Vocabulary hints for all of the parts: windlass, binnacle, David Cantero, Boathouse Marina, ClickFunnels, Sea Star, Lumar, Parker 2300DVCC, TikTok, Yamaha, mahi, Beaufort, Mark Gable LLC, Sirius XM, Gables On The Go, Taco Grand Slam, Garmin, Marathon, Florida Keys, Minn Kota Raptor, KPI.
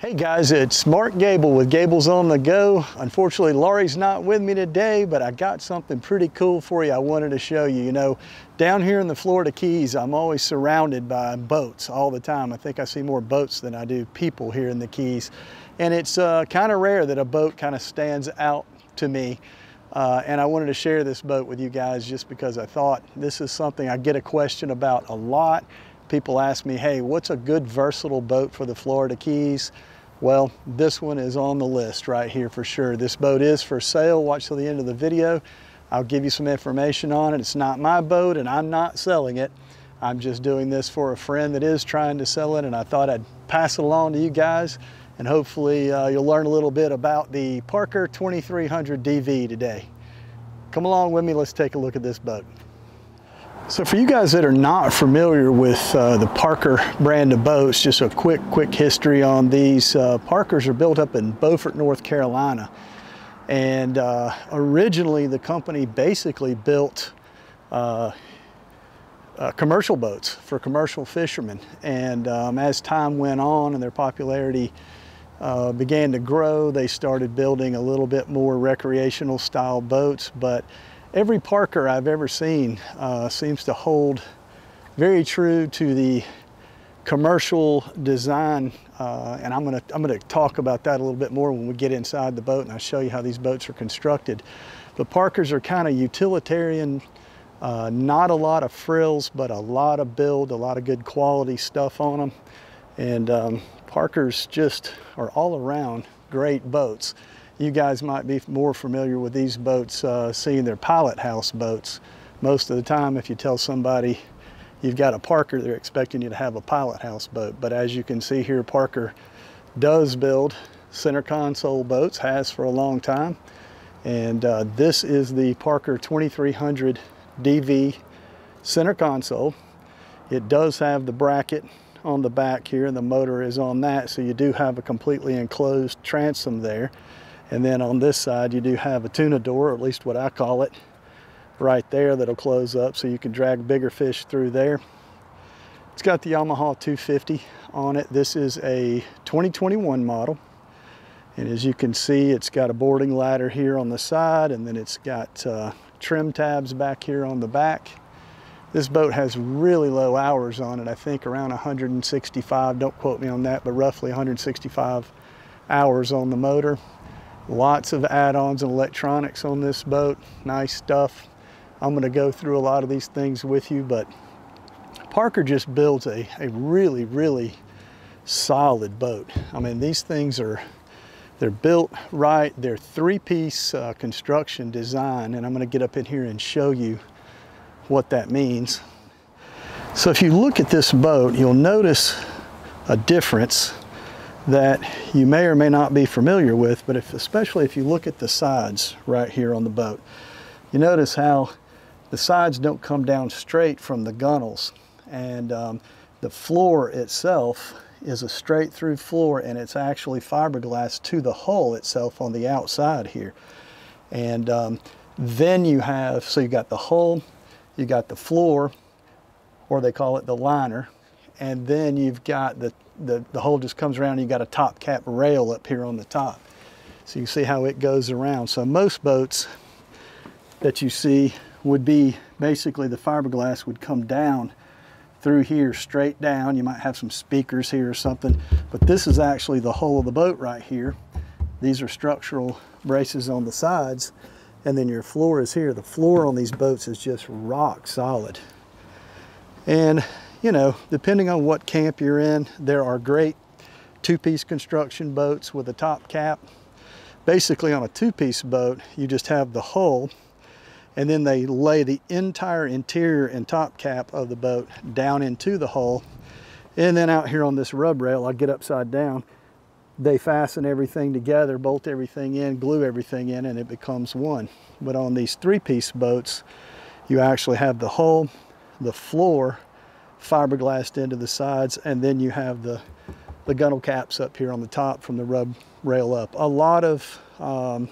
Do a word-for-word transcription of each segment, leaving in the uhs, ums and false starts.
Hey guys, it's Mark Gable with Gables On The Go. Unfortunately, Laurie's not with me today, but I got something pretty cool for you I wanted to show you. You know, down here in the Florida Keys, I'm always surrounded by boats all the time. I think I see more boats than I do people here in the Keys. And it's uh, kind of rare that a boat kind of stands out to me. Uh, and I wanted to share this boat with you guys just because I thought this is something I get a question about a lot. People ask me, hey, what's a good versatile boat for the Florida Keys? Well, this one is on the list right here for sure. This boat is for sale. Watch till the end of the video. I'll give you some information on it. It's not my boat and I'm not selling it. I'm just doing this for a friend that is trying to sell it, and I thought I'd pass it along to you guys, and hopefully uh, you'll learn a little bit about the Parker twenty-three hundred D V today. Come along with me, let's take a look at this boat. So for you guys that are not familiar with uh, the Parker brand of boats, just a quick, quick history on these. Uh, Parkers are built up in Beaufort, North Carolina. And uh, originally the company basically built uh, uh, commercial boats for commercial fishermen. And um, as time went on and their popularity uh, began to grow, they started building a little bit more recreational style boats. But every Parker I've ever seen uh, seems to hold very true to the commercial design, uh, and I'm gonna, I'm gonna talk about that a little bit more when we get inside the boat and I'll show you how these boats are constructed. But Parkers are kind of utilitarian, uh, not a lot of frills, but a lot of build, a lot of good quality stuff on them. And um, Parkers just are all around great boats. You guys might be more familiar with these boats, uh, seeing their pilot house boats. Most of the time, if you tell somebody you've got a Parker, they're expecting you to have a pilot house boat. But as you can see here, Parker does build center console boats, has for a long time. And uh, this is the Parker twenty-three hundred D V center console. It does have the bracket on the back here, and the motor is on that. So you do have a completely enclosed transom there. And then on this side, you do have a tuna door, or at least what I call it, right there that'll close up so you can drag bigger fish through there. It's got the Yamaha two fifty on it. This is a twenty twenty-one model. And as you can see, it's got a boarding ladder here on the side, and then it's got uh, trim tabs back here on the back. This boat has really low hours on it, I think around one hundred sixty-five, don't quote me on that, but roughly one hundred sixty-five hours on the motor. Lots of add-ons and electronics on this boat. Nice stuff. I'm going to go through a lot of these things with you, but Parker just builds a, a really, really solid boat. I mean, these things are, they're built right. They're three-piece uh, construction design, and I'm going to get up in here and show you what that means. So if you look at this boat, you'll notice a difference that you may or may not be familiar with, but if, especially if you look at the sides right here on the boat, you notice how the sides don't come down straight from the gunnels. And um, the floor itself is a straight through floor, and it's actually fiberglass to the hull itself on the outside here. And um, then you have, so you got the hull, you got the floor, or they call it the liner, and then you've got the, the, the hull just comes around and you've got a top cap rail up here on the top. So you can see how it goes around. So most boats that you see would be basically the fiberglass would come down through here, straight down. You might have some speakers here or something, but this is actually the hull of the boat right here. These are structural braces on the sides, and then your floor is here. The floor on these boats is just rock solid. And you know, depending on what camp you're in, there are great two-piece construction boats with a top cap. Basically on a two-piece boat, you just have the hull, and then they lay the entire interior and top cap of the boat down into the hull. And then out here on this rub rail, I get upside down, they fasten everything together, bolt everything in, glue everything in, and it becomes one. But on these three-piece boats, you actually have the hull, the floor, fiberglassed into the sides, and then you have the the gunnel caps up here on the top from the rub rail up. A lot of um,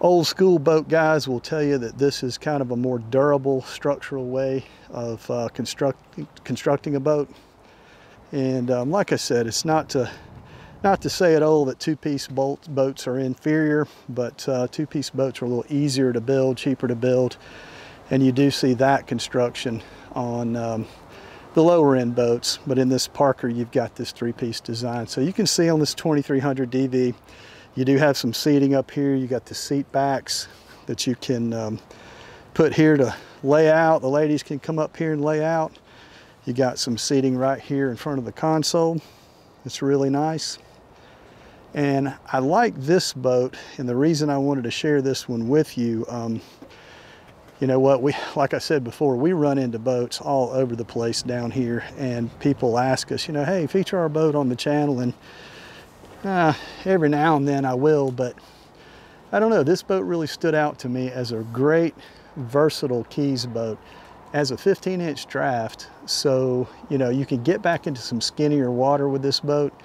old school boat guys will tell you that this is kind of a more durable structural way of uh, construct, constructing a boat. And um, like I said, it's not to Not to say at all that two-piece boats are inferior, but uh, two-piece boats are a little easier to build, cheaper to build, and you do see that construction on um, the lower end boats. But in this Parker, you've got this three-piece design. So you can see on this twenty-three hundred D V, you do have some seating up here. You got the seat backs that you can um, put here to lay out. The ladies can come up here and lay out. You got some seating right here in front of the console. It's really nice. And I like this boat, and the reason I wanted to share this one with you, um, you know what, we, like I said before, we run into boats all over the place down here, and people ask us, you know, hey, feature our boat on the channel, and uh, every now and then I will, but I don't know, this boat really stood out to me as a great versatile Keys boat. As a fifteen inch draft, so you know, you can get back into some skinnier water with this boat,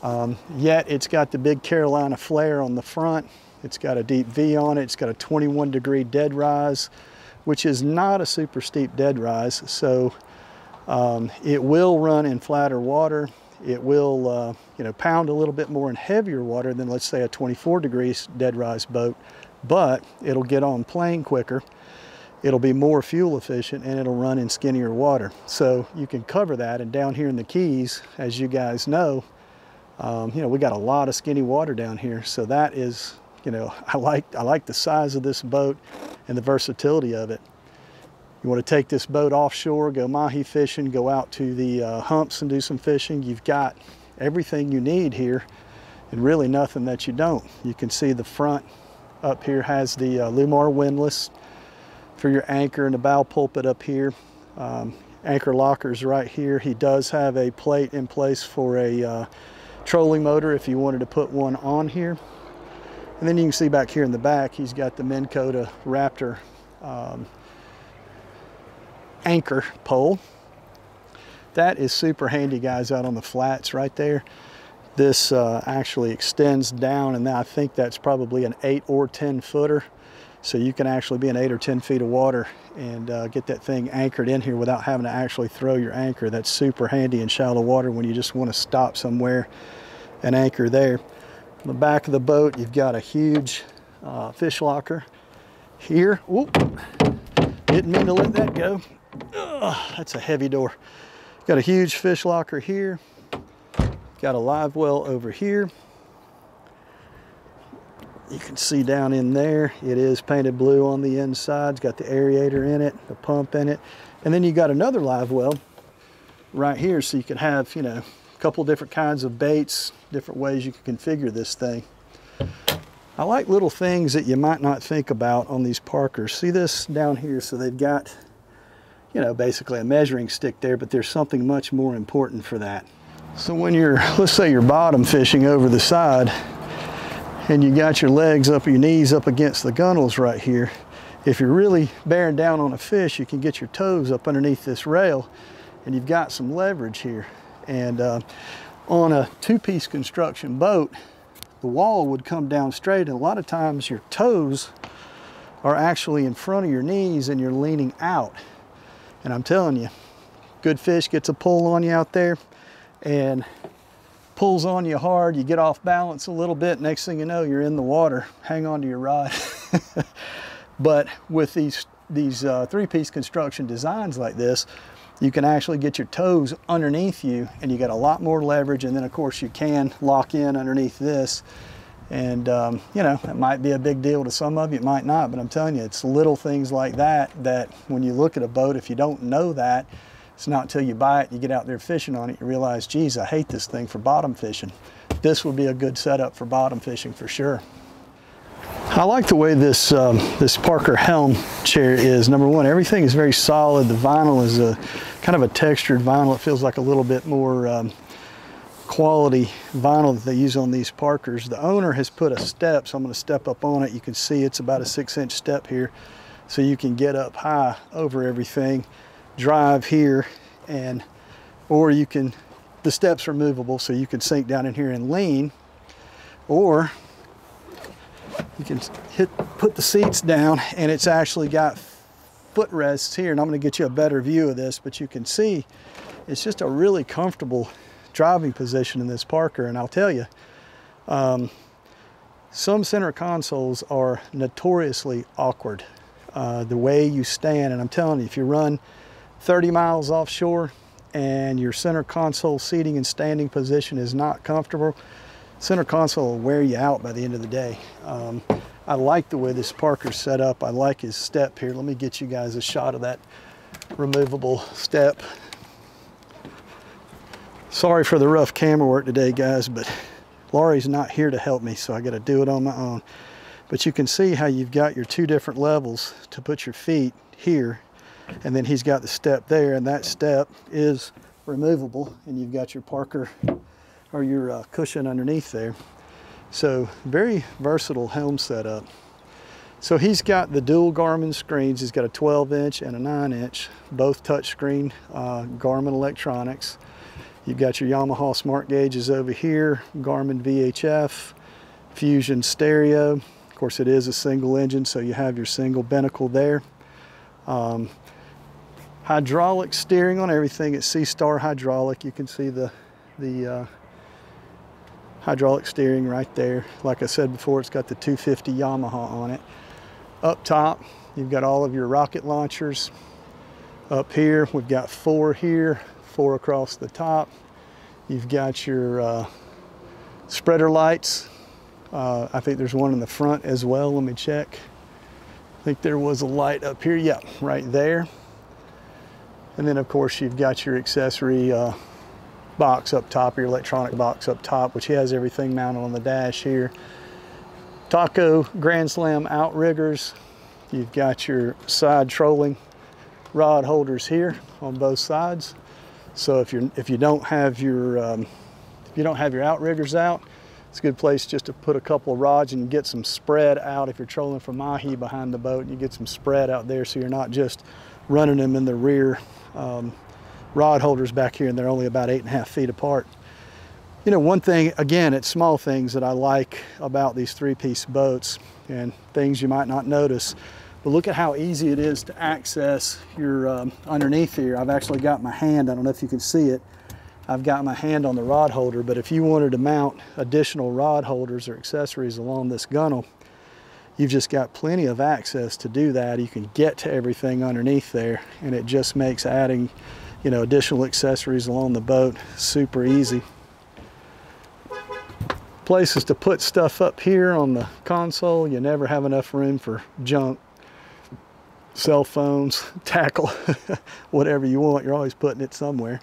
um, yet it's got the big Carolina flare on the front. It's got a deep V on it. It's got a twenty-one degree dead rise, which is not a super steep dead rise, so um, it will run in flatter water. It will uh, you know, pound a little bit more in heavier water than, let's say, a twenty-four degree dead rise boat, but it'll get on plane quicker. It'll be more fuel efficient, and it'll run in skinnier water. So you can cover that, and down here in the Keys, as you guys know, um, you know, we got a lot of skinny water down here. So that is, you know, I like, I like the size of this boat and the versatility of it. You want to take this boat offshore, go mahi fishing, go out to the uh, humps and do some fishing. You've got everything you need here, and really nothing that you don't. You can see the front up here has the uh, Lumar windlass for your anchor, and the bow pulpit up here. Um, anchor lockers right here. He does have a plate in place for a uh, trolling motor if you wanted to put one on here. And then you can see back here in the back, he's got the Minn Kota Raptor um, anchor pole. That is super handy, guys, out on the flats right there. This uh, actually extends down, and I think that's probably an eight or ten footer. So you can actually be in eight or ten feet of water and uh, get that thing anchored in here without having to actually throw your anchor. That's super handy in shallow water when you just want to stop somewhere and anchor there. On the back of the boat, you've got a huge uh, fish locker here. Ooh, didn't mean to let that go. Ugh, that's a heavy door. Got a huge fish locker here. Got a live well over here. You can see down in there, it is painted blue on the inside. It's got the aerator in it, the pump in it. And then you got another live well right here, so you could have, you know, a couple different kinds of baits, different ways you can configure this thing. I like little things that you might not think about on these Parkers. See this down here? So they've got, you know, basically a measuring stick there, but there's something much more important for that. So when you're, let's say you're bottom fishing over the side, and you got your legs up, your knees up against the gunnels right here. If you're really bearing down on a fish, you can get your toes up underneath this rail, and you've got some leverage here. And uh, on a two-piece construction boat, the wall would come down straight, and a lot of times your toes are actually in front of your knees and you're leaning out. And I'm telling you, good fish gets a pull on you out there, and pulls on you hard, you get off balance a little bit, next thing you know, you're in the water. Hang on to your rod. But with these, these uh, three-piece construction designs like this, you can actually get your toes underneath you, and you got a lot more leverage, and then of course you can lock in underneath this. And um, you know, that might be a big deal to some of you, it might not, but I'm telling you, it's little things like that, that when you look at a boat, if you don't know that, it's not until you buy it, you get out there fishing on it, you realize, geez, I hate this thing for bottom fishing. This would be a good setup for bottom fishing for sure. I like the way this, um, this Parker helm chair is. Number one, everything is very solid. The vinyl is a kind of a textured vinyl. It feels like a little bit more um, quality vinyl that they use on these Parkers. The owner has put a step, so I'm gonna step up on it. You can see it's about a six inch step here. So you can get up high over everything. Drive here, and or you can, the steps are movable, so you can sink down in here and lean, or you can hit put the seats down, and it's actually got footrests here, and I'm going to get you a better view of this, but you can see it's just a really comfortable driving position in this Parker, and I'll tell you, um, some center consoles are notoriously awkward. Uh, the way you stand, and I'm telling you, if you run thirty miles offshore and your center console seating and standing position is not comfortable, center console will wear you out by the end of the day. Um, I like the way this Parker's set up. I like his step here. Let me get you guys a shot of that removable step. Sorry for the rough camera work today, guys, but Laurie's not here to help me, so I got to do it on my own. But you can see how you've got your two different levels to put your feet here, and then he's got the step there, and that step is removable, and you've got your Parker or your uh, cushion underneath there. So very versatile helm setup. So he's got the dual Garmin screens. He's got a twelve inch and a nine inch, both touchscreen uh, Garmin electronics. You've got your Yamaha smart gauges over here, Garmin V H F, Fusion stereo. Of course, it is a single engine, so you have your single binnacle there. Um, hydraulic steering on everything. It's Sea Star hydraulic. You can see the the uh, hydraulic steering right there. Like I said before, it's got the two fifty Yamaha on it. Up top, you've got all of your rocket launchers. Up here, we've got four here, four across the top. You've got your uh, spreader lights. Uh, I think there's one in the front as well. Let me check. I think there was a light up here. Yeah, right there. And then of course, you've got your accessory uh, box up top, your electronic box up top, which has everything mounted on the dash here. Taco Grand Slam outriggers. You've got your side trolling rod holders here on both sides. So if you're if you don't have your um, if you don't have your outriggers out, it's a good place just to put a couple of rods and get some spread out. If you're trolling for mahi behind the boat, you get some spread out there, so you're not just running them in the rear um, rod holders back here, and they're only about eight and a half feet apart. You know, one thing, again, it's small things that I like about these three-piece boats and things you might not notice, but look at how easy it is to access your um, underneath here. I've actually got my hand, I don't know if you can see it, I've got my hand on the rod holder, but if you wanted to mount additional rod holders or accessories along this gunnel, you've just got plenty of access to do that. You can get to everything underneath there, and it just makes adding, you know, additional accessories along the boat super easy. Places to put stuff up here on the console. You never have enough room for junk, cell phones, tackle, whatever you want. You're always putting it somewhere.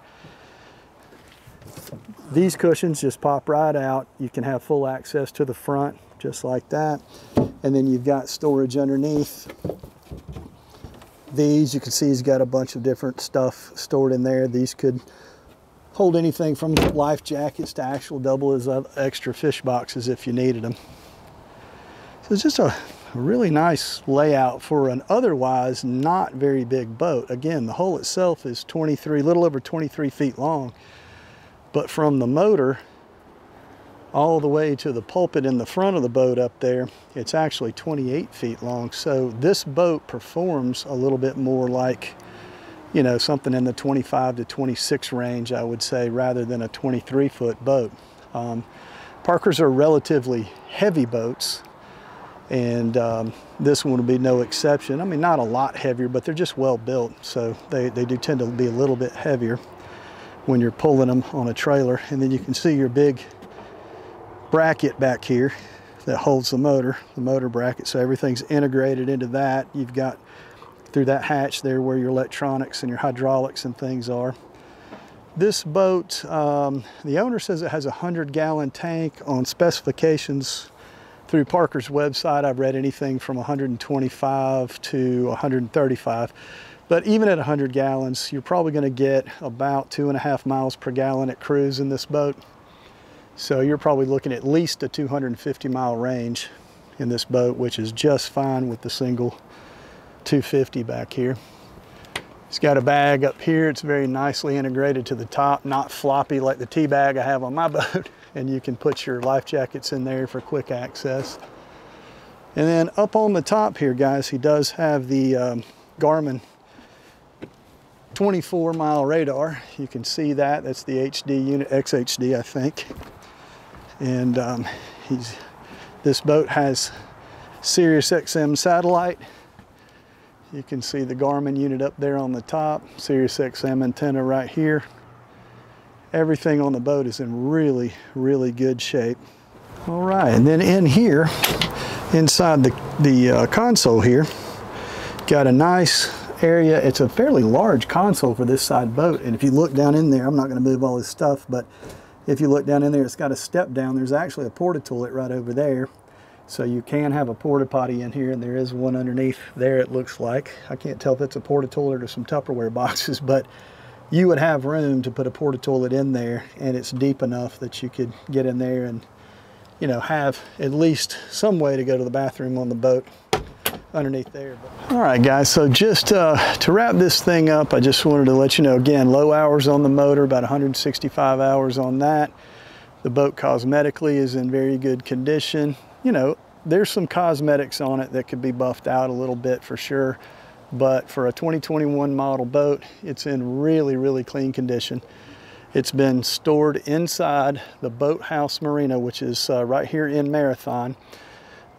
These cushions just pop right out. You can have full access to the front, just like that. And then you've got storage underneath. These, you can see he's got a bunch of different stuff stored in there. These could hold anything from life jackets to actual double as extra fish boxes if you needed them. So it's just a really nice layout for an otherwise not very big boat. Again, the hull itself is twenty-three, a little over twenty-three feet long, but from the motor all the way to the pulpit in the front of the boat up there, it's actually twenty-eight feet long. So this boat performs a little bit more like, you know, something in the twenty-five to twenty-six range, I would say, rather than a twenty-three foot boat. Um, Parkers are relatively heavy boats, and um, this one will be no exception. I mean, not a lot heavier, but they're just well built. So they, they do tend to be a little bit heavier when you're pulling them on a trailer. And then you can see your big bracket back here that holds the motor, the motor bracket. So everything's integrated into that. You've got through that hatch there where your electronics and your hydraulics and things are. This boat, um, the owner says it has a one hundred gallon tank. On specifications through Parker's website, I've read anything from one hundred twenty-five to one hundred thirty-five. But even at one hundred gallons, you're probably gonna get about two and a half miles per gallon at cruise in this boat. So you're probably looking at least a two hundred fifty mile range in this boat, which is just fine with the single two fifty back here. It's got a bag up here. It's very nicely integrated to the top, not floppy like the tea bag I have on my boat. And you can put your life jackets in there for quick access. And then up on the top here, guys, he does have the um, Garmin twenty-four mile radar. You can see that. That's the H D unit, X H D, I think. And um, he's, this boat has Sirius X M satellite. You can see the Garmin unit up there on the top, Sirius X M antenna right here. Everything on the boat is in really, really good shape. All right, and then in here, inside the, the uh, console here, got a nice area. It's a fairly large console for this side boat. And if you look down in there, I'm not gonna move all this stuff, but if you look down in there, it's got a step down. There's actually a porta toilet right over there. So you can have a porta potty in here, and there is one underneath there, it looks like. I can't tell if it's a porta toilet or some Tupperware boxes, but you would have room to put a porta toilet in there, and it's deep enough that you could get in there and, you know, have at least some way to go to the bathroom on the boat underneath there. But. All right, guys, so just uh, to wrap this thing up, I just wanted to let you know, again, low hours on the motor, about one hundred sixty-five hours on that. The boat cosmetically is in very good condition. You know, there's some cosmetics on it that could be buffed out a little bit for sure, but for a twenty twenty-one model boat, it's in really, really clean condition. It's been stored inside the Boathouse Marina, which is uh, right here in Marathon.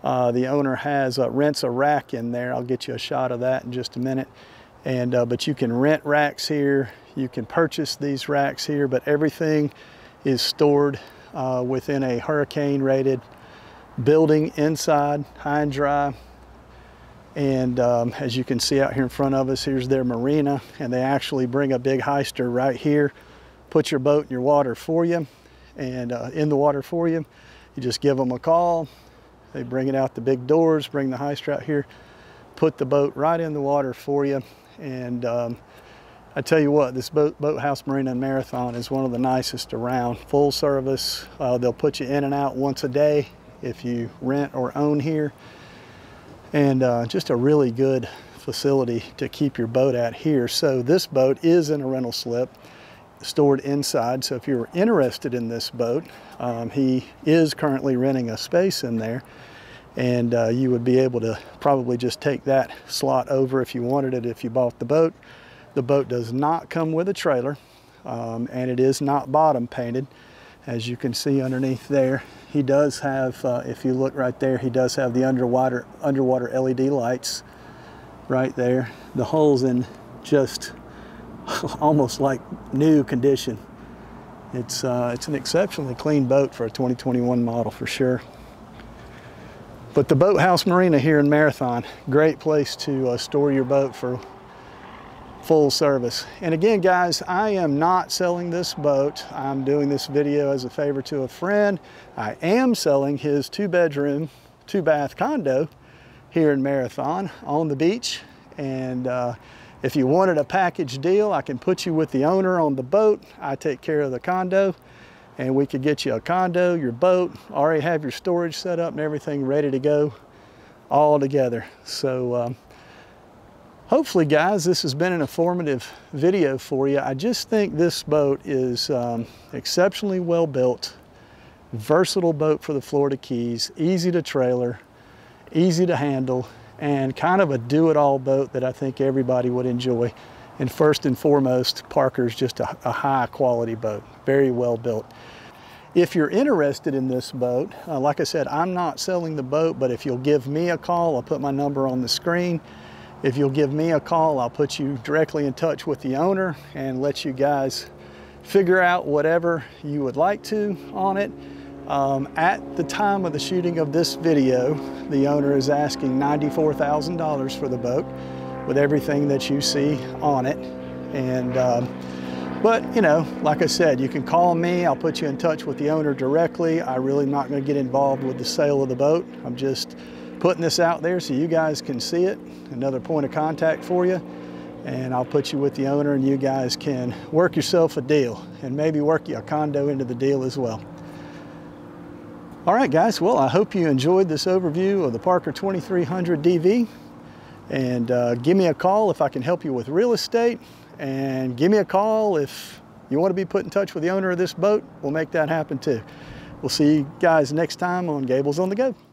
Uh, the owner has uh, rents a rack in there. I'll get you a shot of that in just a minute. And uh, but you can rent racks here, you can purchase these racks here, but everything is stored uh, within a hurricane rated building inside, high and dry. And um, as you can see out here in front of us, here's their marina, and they actually bring a big heister right here, put your boat in your water for you, and uh, in the water for you. You just give them a call, they bring it out the big doors, bring the heister out here, put the boat right in the water for you. And um, I tell you what, this boat, Boathouse Marina and Marathon is one of the nicest around. Full service, uh, they'll put you in and out once a day if you rent or own here. And uh, just a really good facility to keep your boat at here. So this boat is in a rental slip, stored inside. So if you're interested in this boat, um, he is currently renting a space in there, and uh, you would be able to probably just take that slot over if you wanted it, if you bought the boat. The boat does not come with a trailer, um, and it is not bottom painted, as you can see underneath there. He does have, uh, if you look right there, he does have the underwater underwater L E D lights right there. The hull's in just almost like new condition. It's, uh, it's an exceptionally clean boat for a twenty twenty-one model for sure. But the Boathouse Marina here in Marathon, great place to uh, store your boat for full service. And again, guys, I am not selling this boat. I'm doing this video as a favor to a friend. I am selling his two bedroom, two bath condo here in Marathon on the beach. And uh, if you wanted a package deal, I can put you with the owner on the boat. I take care of the condo, and we could get you a condo, your boat, already have your storage set up and everything ready to go all together. So, um, hopefully, guys, this has been an informative video for you. I just think this boat is um, exceptionally well built, versatile boat for the Florida Keys, easy to trailer, easy to handle, and kind of a do-it-all boat that I think everybody would enjoy. And first and foremost, Parker's just a, a high-quality boat, very well built. If you're interested in this boat, uh, like I said, I'm not selling the boat, but if you'll give me a call, I'll put my number on the screen. If you'll give me a call, I'll put you directly in touch with the owner and let you guys figure out whatever you would like to on it. Um, at the time of the shooting of this video, the owner is asking ninety-four thousand dollars for the boat with everything that you see on it. And, um, but you know, like I said, you can call me, I'll put you in touch with the owner directly. I really am not gonna get involved with the sale of the boat. I'm just putting this out there so you guys can see it, another point of contact for you, and I'll put you with the owner and you guys can work yourself a deal and maybe work your condo into the deal as well. All right, guys, well, I hope you enjoyed this overview of the Parker twenty-three hundred D V, and uh, give me a call if I can help you with real estate, and give me a call if you want to be put in touch with the owner of this boat. We'll make that happen too. We'll see you guys next time on Gables on the Go.